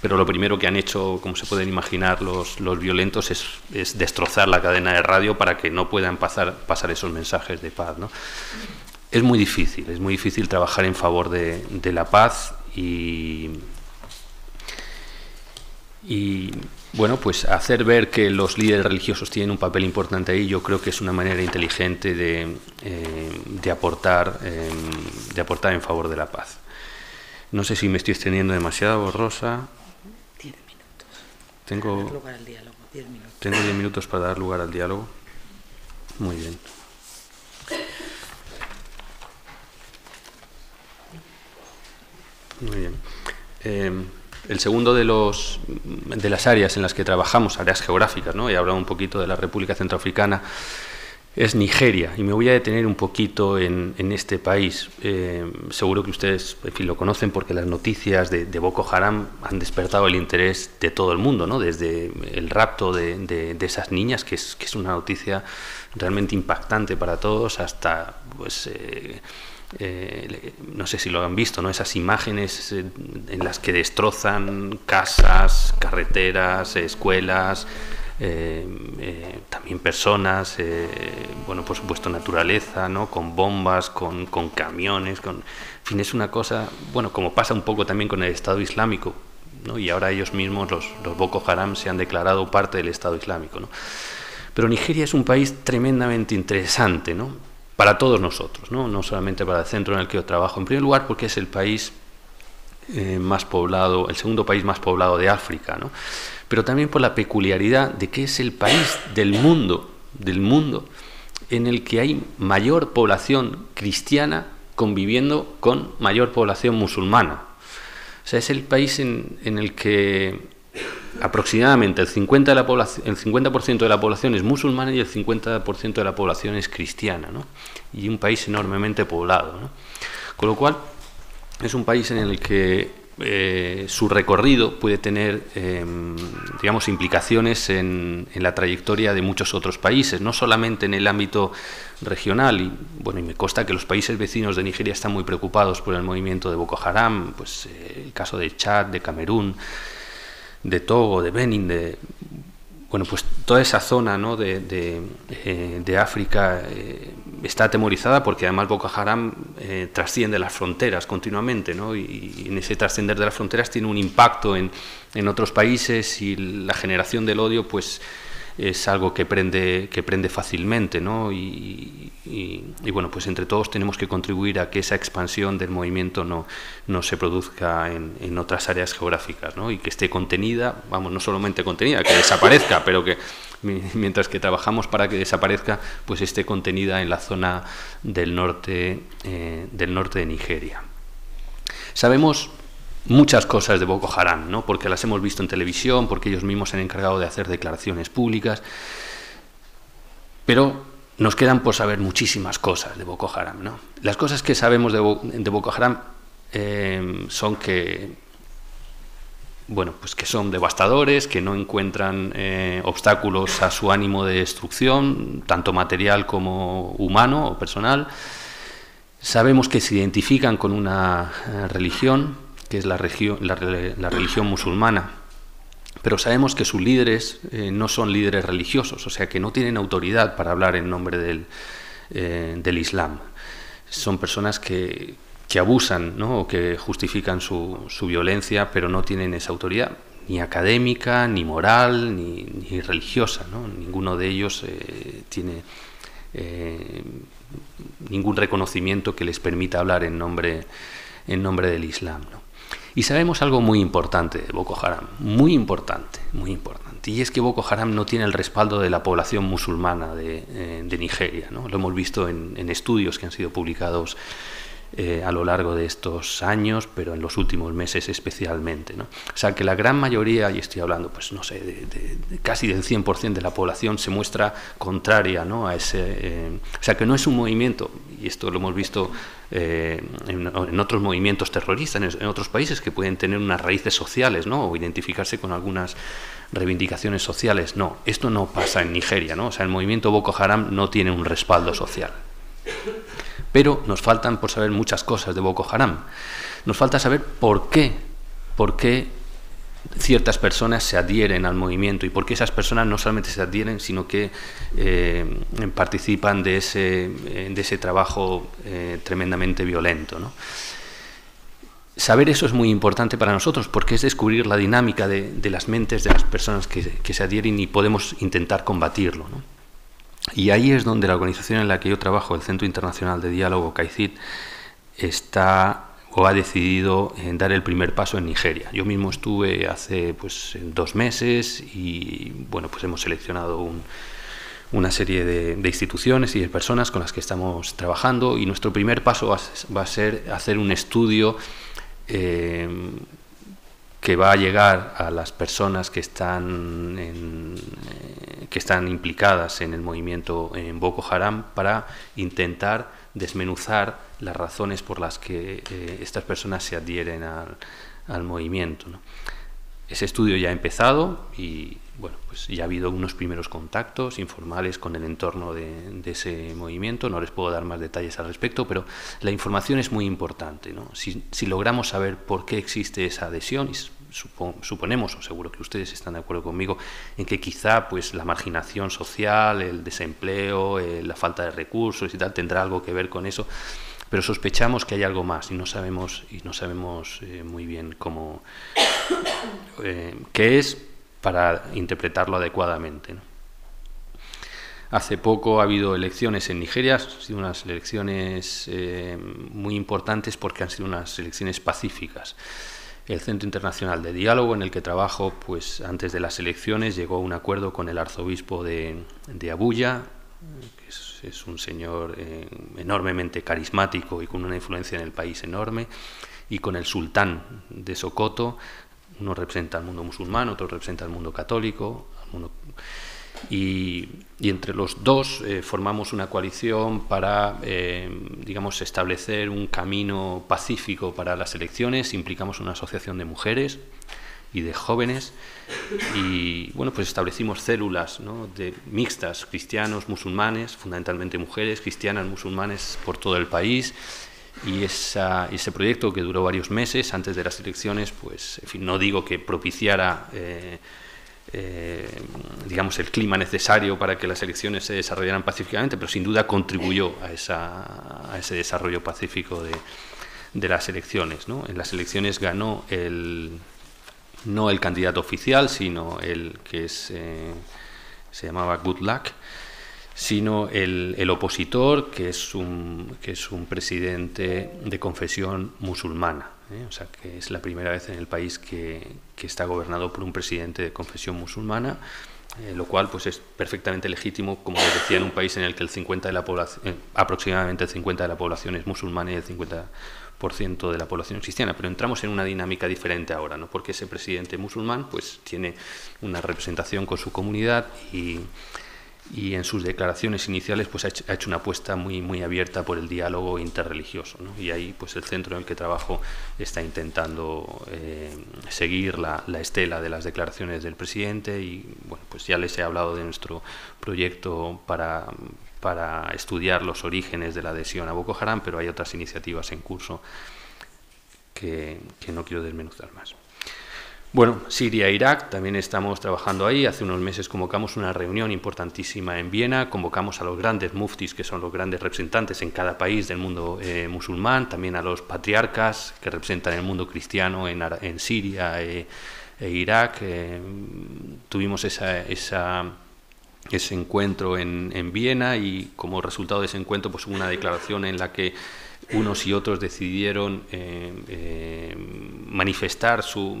Pero lo primero que han hecho, como se pueden imaginar los violentos, es destrozar la cadena de radio para que no puedan pasar esos mensajes de paz, ¿no? Es muy difícil trabajar en favor de la paz y Bueno, pues hacer ver que los líderes religiosos tienen un papel importante ahí, yo creo que es una manera inteligente de aportar en favor de la paz. No sé si me estoy extendiendo demasiado, Rosa. 10 minutos. Tengo 10 minutos para dar lugar al diálogo. Muy bien. Muy bien. El segundo de las áreas en las que trabajamos, áreas geográficas, ¿no? He hablado un poquito de la República Centroafricana, es Nigeria, y me voy a detener un poquito en este país. Seguro que ustedes, en fin, lo conocen porque las noticias de Boko Haram han despertado el interés de todo el mundo, ¿no? Desde el rapto de esas niñas, que es una noticia realmente impactante para todos, hasta pues no sé si lo han visto, ¿no? Esas imágenes en las que destrozan casas, carreteras, escuelas, también personas, bueno, por supuesto naturaleza, ¿no? Con bombas, con camiones, en fin, es una cosa, bueno, como pasa un poco también con el Estado Islámico, ¿no? Y ahora ellos mismos, los Boko Haram, se han declarado parte del Estado Islámico, ¿no? Pero Nigeria es un país tremendamente interesante, ¿no? Para todos nosotros, ¿no? No solamente para el centro en el que yo trabajo. En primer lugar, porque es el país más poblado, el segundo país más poblado de África, ¿no? Pero también por la peculiaridad de que es el país del mundo, en el que hay mayor población cristiana conviviendo con mayor población musulmana. O sea, es el país en el que aproximadamente el 50% de la población es musulmana y el 50% de la población es cristiana, ¿no? Y un país enormemente poblado, ¿no? Con lo cual, es un país en el que su recorrido puede tener, digamos, implicaciones en la trayectoria de muchos otros países, no solamente en el ámbito regional. Y bueno, y me consta que los países vecinos de Nigeria están muy preocupados por el movimiento de Boko Haram, pues el caso de Chad, de Camerún, de Togo, de Benin, bueno, pues toda esa zona, ¿no? de África está atemorizada porque además Boko Haram trasciende las fronteras continuamente, ¿no? Y en ese trascender de las fronteras tiene un impacto en otros países, y la generación del odio pues es algo que prende fácilmente, ¿no? Y bueno, pues entre todos tenemos que contribuir a que esa expansión del movimiento no se produzca en otras áreas geográficas, ¿no? Y que esté contenida, vamos, no solamente contenida, que desaparezca, pero que mientras que trabajamos para que desaparezca, pues esté contenida en la zona del norte de Nigeria. Sabemos muchas cosas de Boko Haram, ¿no? Porque las hemos visto en televisión, porque ellos mismos se han encargado de hacer declaraciones públicas, pero nos quedan por saber muchísimas cosas de Boko Haram, ¿no? Las cosas que sabemos de Boko Haram son que, bueno, pues que son devastadores, que no encuentran obstáculos a su ánimo de destrucción, tanto material como humano o personal. Sabemos que se identifican con una religión, que es la religión musulmana, pero sabemos que sus líderes no son líderes religiosos, o sea que no tienen autoridad para hablar en nombre del Islam. Son personas que abusan, ¿no? O que justifican su violencia, pero no tienen esa autoridad, ni académica, ni moral, ni religiosa, ¿no? Ninguno de ellos tiene ningún reconocimiento que les permita hablar en nombre del Islam, ¿no? Y sabemos algo muy importante de Boko Haram, muy importante, y es que Boko Haram no tiene el respaldo de la población musulmana de Nigeria, ¿no? Lo hemos visto en estudios que han sido publicados a lo largo de estos años, pero en los últimos meses especialmente, ¿no? O sea, que la gran mayoría, y estoy hablando, pues no sé, de casi del 100% de la población se muestra contraria, ¿no? A ese, o sea, que no es un movimiento, y esto lo hemos visto en otros movimientos terroristas, en otros países que pueden tener unas raíces sociales, ¿no? O identificarse con algunas reivindicaciones sociales. No, esto no pasa en Nigeria, ¿no? O sea, el movimiento Boko Haram no tiene un respaldo social. Pero nos faltan por saber muchas cosas de Boko Haram. Nos falta saber por qué ciertas personas se adhieren al movimiento y por qué esas personas no solamente se adhieren, sino que participan de ese trabajo tremendamente violento, ¿no? Saber eso es muy importante para nosotros porque es descubrir la dinámica de las mentes de las personas que se adhieren y podemos intentar combatirlo, ¿no? Y ahí es donde la organización en la que yo trabajo, el Centro Internacional de Diálogo KAICIID, está o ha decidido dar el primer paso en Nigeria. Yo mismo estuve hace pues 2 meses y bueno, pues hemos seleccionado una serie de instituciones y de personas con las que estamos trabajando, y nuestro primer paso va a ser hacer un estudio que va a llegar a las personas que están implicadas en el movimiento en Boko Haram para intentar desmenuzar las razones por las que estas personas se adhieren al movimiento, ¿no? Ese estudio ya ha empezado y bueno, pues ya ha habido unos primeros contactos informales con el entorno de ese movimiento. No les puedo dar más detalles al respecto, pero la información es muy importante, ¿no? Si logramos saber por qué existe esa adhesión, y suponemos, o seguro que ustedes están de acuerdo conmigo, en que quizá pues la marginación social, el desempleo, la falta de recursos y tal tendrá algo que ver con eso, pero sospechamos que hay algo más y no sabemos muy bien cómo qué es para interpretarlo adecuadamente, ¿no? Hace poco ha habido elecciones en Nigeria. Han sido unas elecciones muy importantes porque han sido unas elecciones pacíficas. El Centro Internacional de Diálogo en el que trabajo, pues antes de las elecciones llegó a un acuerdo con el arzobispo de Abuya, que es un señor enormemente carismático y con una influencia en el país enorme, y con el sultán de Sokoto. Uno representa al mundo musulmán, otro representa al mundo católico, y entre los dos formamos una coalición para, digamos, establecer un camino pacífico para las elecciones. Implicamos una asociación de mujeres y de jóvenes y, bueno, pues establecimos células, ¿no?, mixtas, cristianos, musulmanes, fundamentalmente mujeres, cristianas, musulmanes por todo el país. Y ese proyecto, que duró varios meses antes de las elecciones, pues, en fin, no digo que propiciara digamos, el clima necesario para que las elecciones se desarrollaran pacíficamente, pero sin duda contribuyó a ese desarrollo pacífico de las elecciones, ¿no? En las elecciones ganó no el candidato oficial, sino el que se llamaba Good Luck, sino el opositor, que es un presidente de confesión musulmana, ¿eh? O sea, que es la primera vez en el país que está gobernado por un presidente de confesión musulmana, lo cual pues es perfectamente legítimo, como les decía, en un país en el que aproximadamente el 50% de la población es musulmana y el 50% de la población cristiana. Pero entramos en una dinámica diferente ahora, ¿no?, porque ese presidente musulmán pues tiene una representación con su comunidad y en sus declaraciones iniciales pues ha hecho una apuesta muy, muy abierta por el diálogo interreligioso, ¿no? Y ahí pues el centro en el que trabajo está intentando seguir la estela de las declaraciones del presidente, y bueno, pues ya les he hablado de nuestro proyecto para estudiar los orígenes de la adhesión a Boko Haram, pero hay otras iniciativas en curso que no quiero desmenuzar más. Bueno, Siria e Irak, también estamos trabajando ahí. Hace unos meses convocamos una reunión importantísima en Viena, convocamos a los grandes muftis, que son los grandes representantes en cada país del mundo musulmán, también a los patriarcas que representan el mundo cristiano en Siria e Irak. Tuvimos ese encuentro en Viena, y como resultado de ese encuentro pues, hubo una declaración en la que unos y otros decidieron manifestar su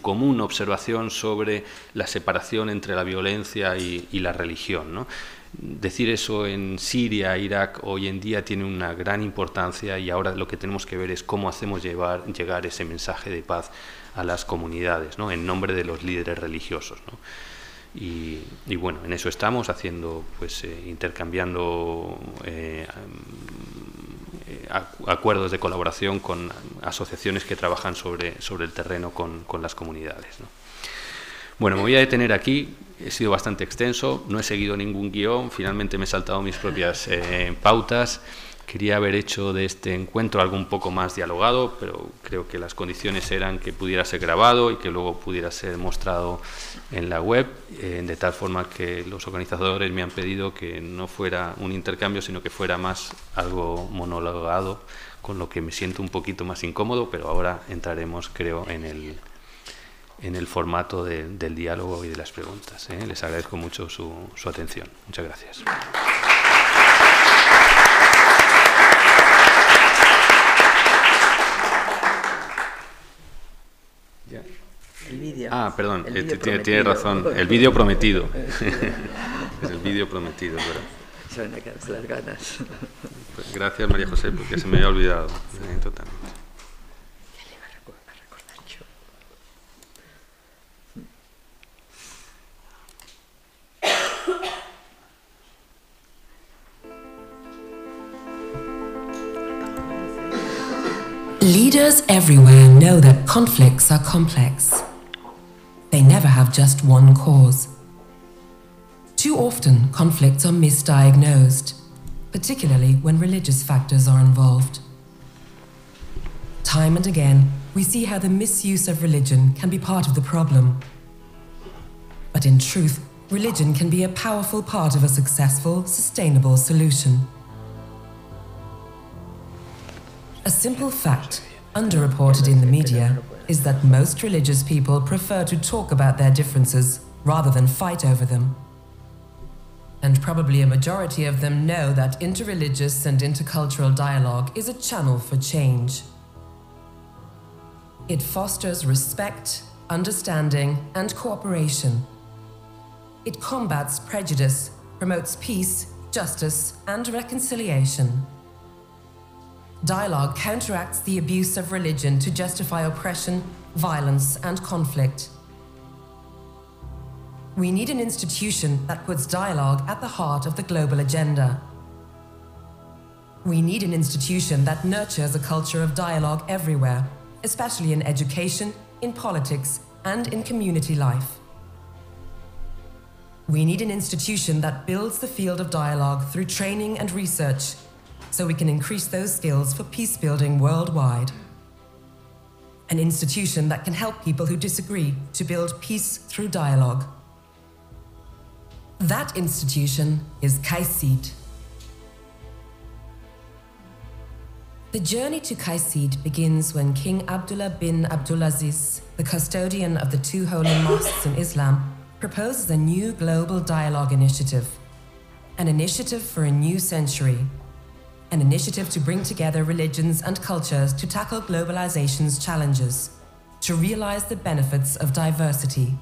común observación sobre la separación entre la violencia y la religión, ¿no? Decir eso en Siria, Irak, hoy en día tiene una gran importancia, y ahora lo que tenemos que ver es cómo hacemos llegar ese mensaje de paz a las comunidades, ¿no?, en nombre de los líderes religiosos, ¿no? Y bueno, en eso estamos haciendo, pues intercambiando acuerdos de colaboración con asociaciones que trabajan sobre el terreno con las comunidades, ¿no? Bueno, me voy a detener aquí. He sido bastante extenso, no he seguido ningún guión, finalmente me he saltado mis propias pautas. Quería haber hecho de este encuentro algo un poco más dialogado, pero creo que las condiciones eran que pudiera ser grabado y que luego pudiera ser mostrado en la web, de tal forma que los organizadores me han pedido que no fuera un intercambio, sino que fuera más algo monologado, con lo que me siento un poquito más incómodo, pero ahora entraremos, creo, en el formato del diálogo y de las preguntas, ¿eh? Les agradezco mucho su atención. Muchas gracias. El vídeo. Ah, perdón, tiene razón, el vídeo prometido. Es el vídeo prometido, pero... Se van a quedarse las ganas. Pues gracias, María José, porque se me había olvidado. Sí. Totalmente. Ya le va a recordar yo. Leaders everywhere know that conflicts are complex. They never have just one cause. Too often, conflicts are misdiagnosed, particularly when religious factors are involved. Time and again, we see how the misuse of religion can be part of the problem. But in truth, religion can be a powerful part of a successful, sustainable solution. A simple fact, underreported in the media, is that most religious people prefer to talk about their differences rather than fight over them. And probably a majority of them know that interreligious and intercultural dialogue is a channel for change. It fosters respect, understanding, and cooperation. It combats prejudice, promotes peace, justice, and reconciliation. Dialogue counteracts the abuse of religion to justify oppression, violence, and conflict. We need an institution that puts dialogue at the heart of the global agenda. We need an institution that nurtures a culture of dialogue everywhere, especially in education, in politics, and in community life. We need an institution that builds the field of dialogue through training and research, so we can increase those skills for peace building worldwide. An institution that can help people who disagree to build peace through dialogue. That institution is KAICIID. The journey to KAICIID begins when King Abdullah bin Abdulaziz, the custodian of the two holy mosques in Islam, proposes a new global dialogue initiative, an initiative for a new century, an initiative to bring together religions and cultures to tackle globalization's challenges, to realize the benefits of diversity.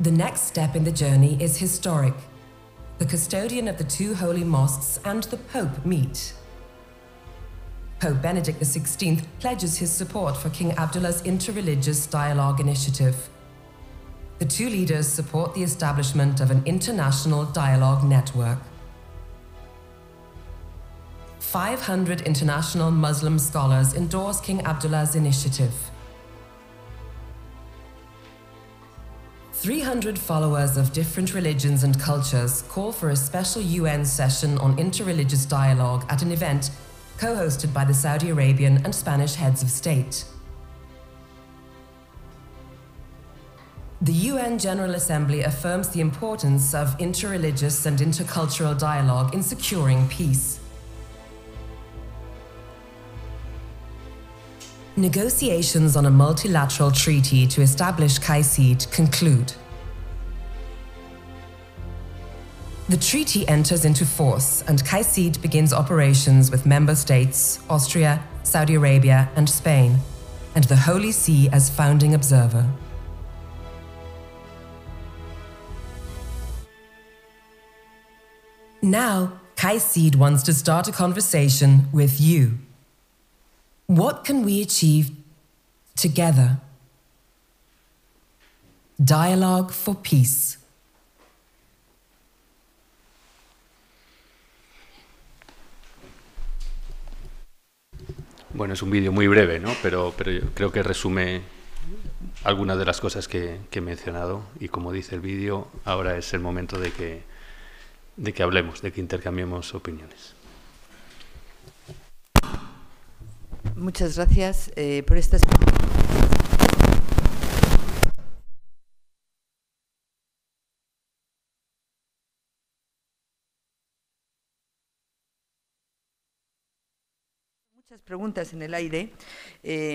The next step in the journey is historic. The custodian of the two holy mosques and the Pope meet. Pope Benedict XVI pledges his support for King Abdullah's interreligious dialogue initiative. The two leaders support the establishment of an international dialogue network. 500 international Muslim scholars endorse King Abdullah's initiative. 300 followers of different religions and cultures call for a special UN session on interreligious dialogue at an event co-hosted by the Saudi Arabian and Spanish heads of state. The UN General Assembly affirms the importance of interreligious and intercultural dialogue in securing peace. Negotiations on a multilateral treaty to establish KAICIID conclude. The treaty enters into force and KAICIID begins operations with member states Austria, Saudi Arabia and Spain, and the Holy See as founding observer. Now, KAICIID wants to start a conversation with you. What can we achieve together? Dialogue for peace. Bueno, es un vídeo muy breve, ¿no? Pero yo creo que resume algunas de las cosas que he mencionado. Y como dice el vídeo, ahora es el momento de que hablemos, de que intercambiemos opiniones. Muchas gracias por esta experiencia. Muchas preguntas en el aire.